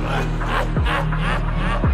Ha ha ha ha!